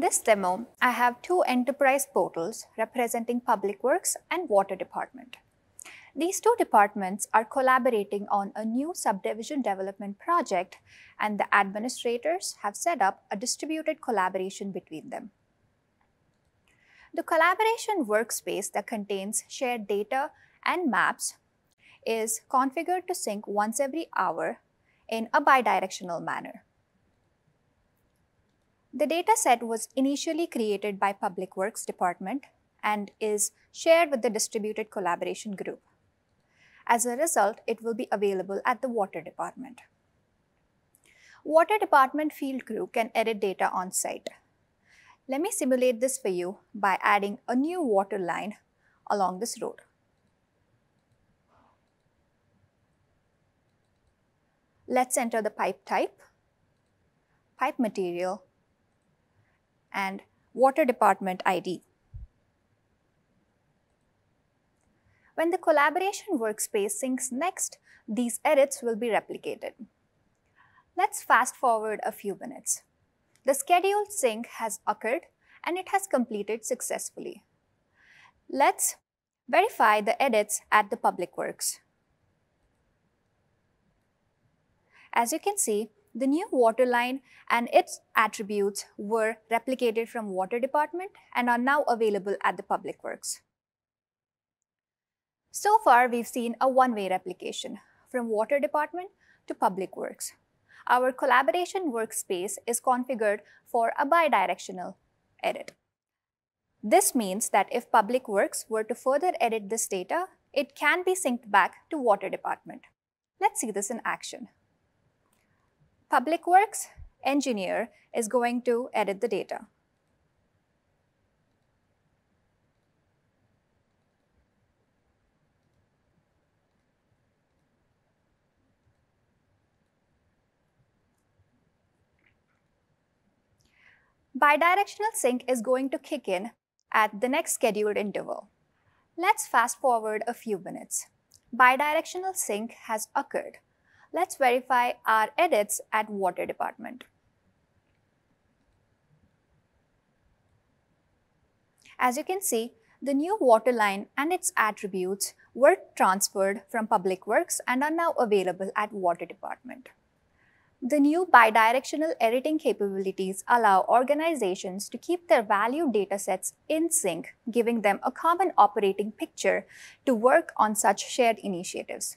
In this demo, I have two enterprise portals representing Public Works and Water Department. These two departments are collaborating on a new subdivision development project, and the administrators have set up a distributed collaboration between them. The collaboration workspace that contains shared data and maps is configured to sync once every hour in a bidirectional manner. The dataset was initially created by Public Works Department and is shared with the distributed collaboration group. As a result, it will be available at the Water Department. Water Department field crew can edit data on site. Let me simulate this for you by adding a new water line along this road. Let's enter the pipe type, pipe material, and Water Department ID. When the collaboration workspace syncs next, these edits will be replicated. Let's fast forward a few minutes. The scheduled sync has occurred and it has completed successfully. Let's verify the edits at the Public Works. As you can see, the new water line and its attributes were replicated from Water Department and are now available at the Public Works. So far, we've seen a one-way replication from Water Department to Public Works. Our collaboration workspace is configured for a bidirectional edit. This means that if Public Works were to further edit this data, it can be synced back to Water Department. Let's see this in action. Public Works engineer is going to edit the data. Bidirectional sync is going to kick in at the next scheduled interval. Let's fast forward a few minutes. Bidirectional sync has occurred. Let's verify our edits at Water Department. As you can see, the new water line and its attributes were transferred from Public Works and are now available at Water Department. The new bidirectional editing capabilities allow organizations to keep their valued datasets in sync, giving them a common operating picture to work on such shared initiatives.